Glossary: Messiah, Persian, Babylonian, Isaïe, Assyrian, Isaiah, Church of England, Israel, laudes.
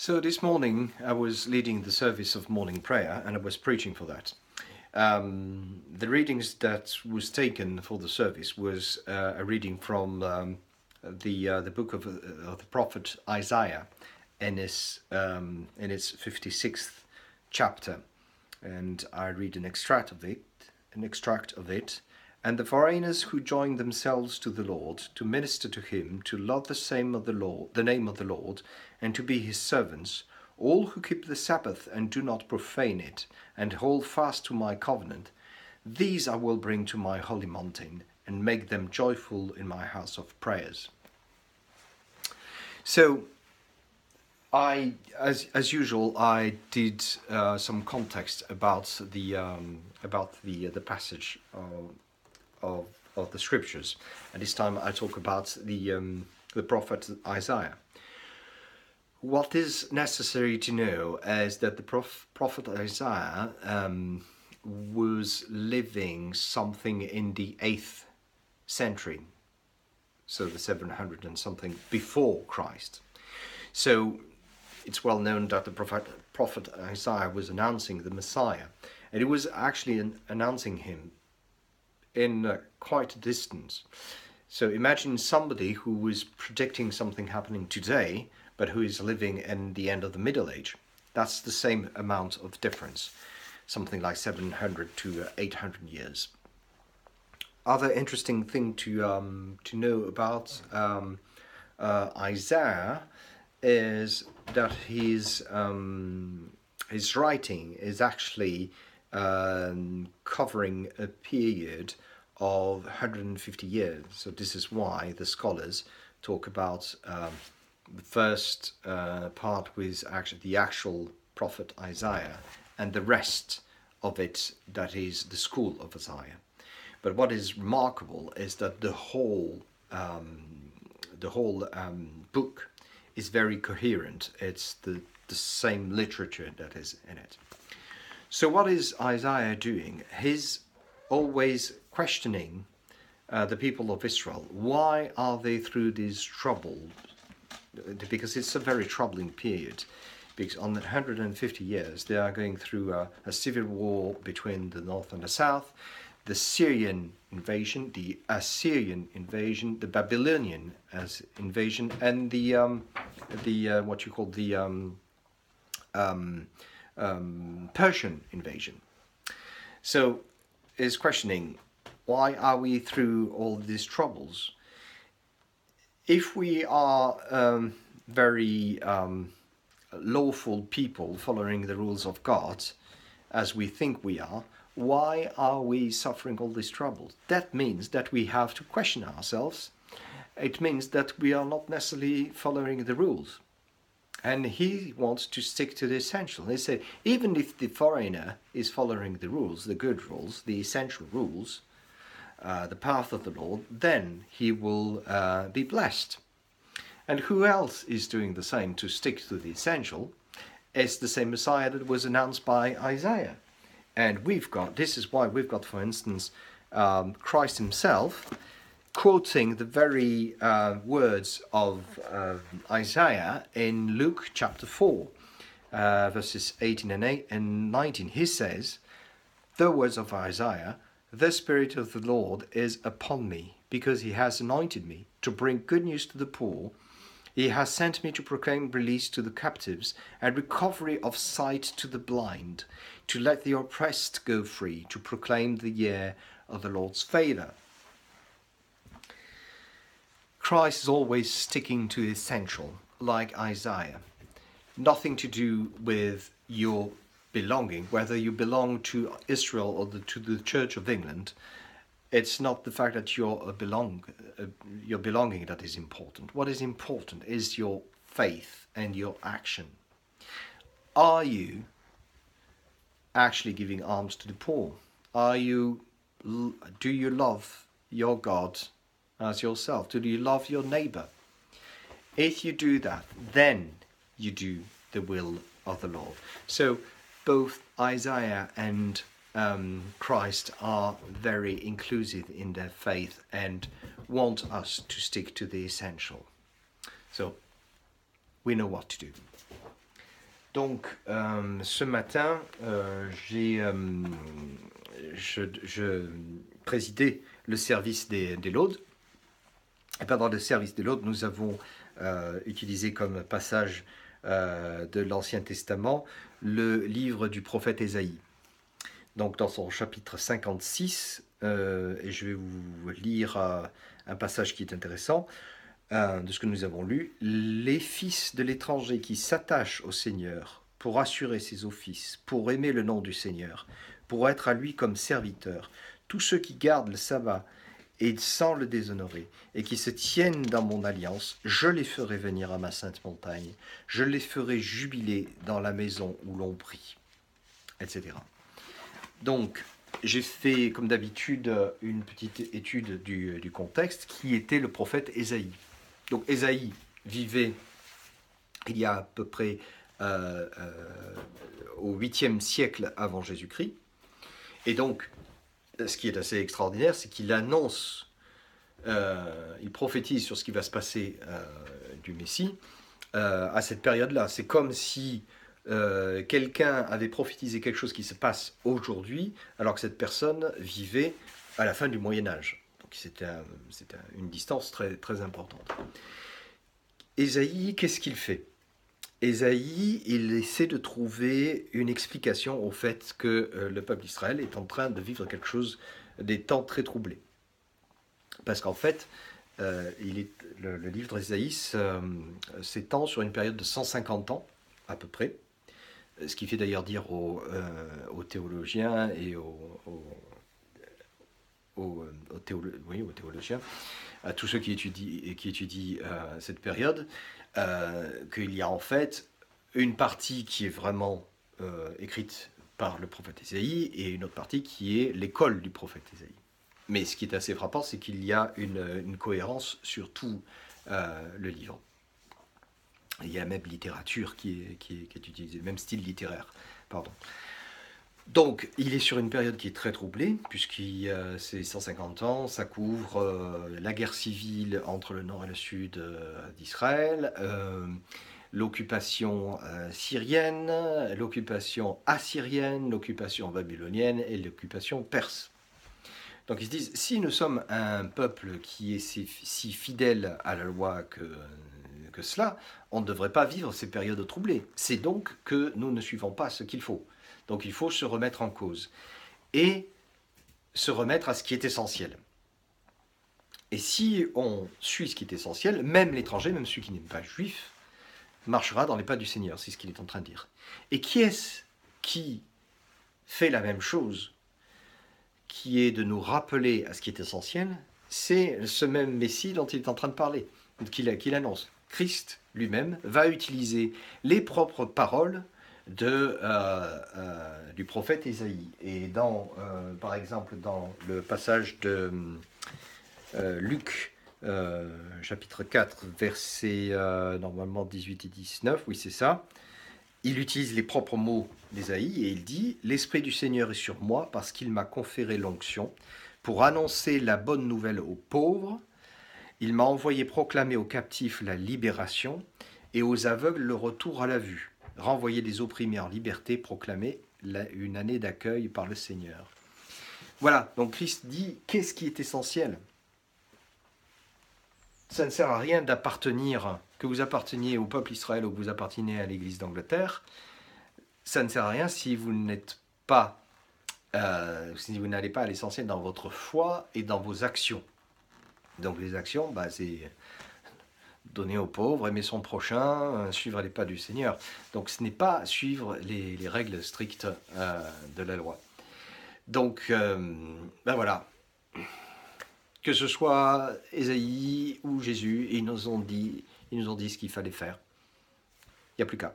So this morning I was leading the service of morning prayer and I was preaching for that. The readings that was taken for the service was a reading from the book of the prophet Isaiah in its 56th chapter, and I read an extract of it. And the foreigners who join themselves to the Lord, to minister to him, to love the name of the Lord, and to be his servants, all who keep the Sabbath and do not profane it, and hold fast to my covenant, these I will bring to my holy mountain, and make them joyful in my house of prayers. So, As usual, I did some context about the passage of the scriptures, and this time I talk about the prophet Isaiah. What is necessary to know is that the prophet Isaiah was living something in the 8th century, so the 700 and something before Christ. So it's well known that the prophet Isaiah was announcing the Messiah, and it was actually announcing him in quite a distance. So imagine somebody who was predicting something happening today, but who is living in the end of the Middle Age. That's the same amount of difference, something like 700 to 800 years. Other interesting thing to know about Isaiah is that his writing is actually covering a period of 150 years. So this is why the scholars talk about the first part with actually the actual prophet Isaiah, and the rest of it that is the school of Isaiah. But what is remarkable is that the whole book is very coherent. It's the same literature that is in it. So what is Isaiah doing? He's always questioning the people of Israel. Why are they through this trouble? Because it's a very troubling period. Because on 150 years, they are going through a civil war between the north and the south, the Syrian invasion, the Assyrian invasion, the Babylonian invasion, and the Persian invasion. So, is questioning, why are we through all these troubles? If we are very lawful people following the rules of God, as we think we are, why are we suffering all these troubles? That means that we have to question ourselves. It means that we are not necessarily following the rules. And he wants to stick to the essential. They say, even if the foreigner is following the rules, the good rules, the essential rules, the path of the Lord, then he will be blessed. And who else is doing the same to stick to the essential? It's the same Messiah that was announced by Isaiah. And this is why we've got, for instance, Christ himself quoting the very words of Isaiah in Luke chapter 4, verses 18 and 19. He says, the words of Isaiah, the Spirit of the Lord is upon me, because he has anointed me to bring good news to the poor. He has sent me to proclaim release to the captives and recovery of sight to the blind, to let the oppressed go free, to proclaim the year of the Lord's favour. Christ is always sticking to the essential, like Isaiah. Nothing to do with your belonging, whether you belong to Israel or to the Church of England. It's not the fact that your belonging that is important. What is important is your faith and your action. Are you actually giving alms to the poor? Do you love your God as yourself? Do you love your neighbour? If you do that, then you do the will of the Lord. So both Isaiah and Christ are very inclusive in their faith and want us to stick to the essential. So we know what to do. Donc, ce matin, je présidais le service des laudes. Et pendant le service des laudes, nous avons utilisé comme passage de l'Ancien Testament le livre du prophète Isaïe. Donc, dans son chapitre 56, et je vais vous lire un passage qui est intéressant de ce que nous avons lu. « Les fils de l'étranger qui s'attachent au Seigneur pour assurer ses offices, pour aimer le nom du Seigneur, pour être à lui comme serviteurs, tous ceux qui gardent le sabbat et sans le déshonorer, et qui se tiennent dans mon alliance, je les ferai venir à ma sainte montagne, je les ferai jubiler dans la maison où l'on prie, etc. » Donc, j'ai fait, comme d'habitude, une petite étude du contexte qui était le prophète Isaïe. Donc, Isaïe vivait il y a à peu près au 8e siècle avant Jésus-Christ. Et donc, ce qui est assez extraordinaire, c'est qu'il annonce, il prophétise sur ce qui va se passer du Messie à cette période-là. C'est comme si quelqu'un avait prophétisé quelque chose qui se passe aujourd'hui, alors que cette personne vivait à la fin du Moyen-Âge. Donc c'était une distance très, très importante. Ésaïe, qu'est-ce qu'il fait? Ésaïe, il essaie de trouver une explication au fait que le peuple d'Israël est en train de vivre quelque chose, des temps très troublés. Parce qu'en fait, le livre d'Ésaïe s'étend sur une période de 150 ans, à peu près. Ce qui fait d'ailleurs dire aux théologiens et aux théologiens, à tous ceux qui étudient cette période, qu'il y a en fait une partie qui est vraiment écrite par le prophète Isaïe et une autre partie qui est l'école du prophète Isaïe. Mais ce qui est assez frappant, c'est qu'il y a une cohérence sur tout le livre. Il y a la même littérature qui est utilisée, le même style littéraire. Pardon. Donc, il est sur une période qui est très troublée, puisque c'est 150 ans, ça couvre la guerre civile entre le nord et le sud d'Israël, l'occupation syrienne, l'occupation assyrienne, l'occupation babylonienne et l'occupation perse. Donc ils se disent, si nous sommes un peuple qui est si fidèle à la loi que cela, on ne devrait pas vivre ces périodes troublées. C'est donc que nous ne suivons pas ce qu'il faut. Donc il faut se remettre en cause et se remettre à ce qui est essentiel. Et si on suit ce qui est essentiel, même l'étranger, même celui qui n'est pas juif, marchera dans les pas du Seigneur, c'est ce qu'il est en train de dire. Et qui est-ce qui fait la même chose, qui est de nous rappeler à ce qui est essentiel? C'est ce même Messie dont il est en train de parler, qu'il annonce. Christ lui-même va utiliser les propres paroles du prophète Isaïe. Et par exemple, dans le passage de Luc, chapitre 4, versets normalement 18 et 19, oui c'est ça, il utilise les propres mots d'Ésaïe et il dit « L'Esprit du Seigneur est sur moi parce qu'il m'a conféré l'onction pour annoncer la bonne nouvelle aux pauvres. Il m'a envoyé proclamer aux captifs la libération et aux aveugles le retour à la vue. Renvoyer les opprimés en liberté, proclamer une année d'accueil par le Seigneur. » Voilà, donc Christ dit, qu'est-ce qui est essentiel? Ça ne sert à rien d'appartenir, que vous apparteniez au peuple Israël ou que vous apparteniez à l'Église d'Angleterre, ça ne sert à rien si vous n'êtes pas, si vous n'allez pas à l'essentiel dans votre foi et dans vos actions. Donc les actions, c'est donner aux pauvres, aimer son prochain, suivre les pas du Seigneur. Donc ce n'est pas suivre les règles strictes de la loi. Donc, voilà. Que ce soit Ésaïe ou Jésus, ils nous ont dit ce qu'il fallait faire. Il n'y a plus qu'à.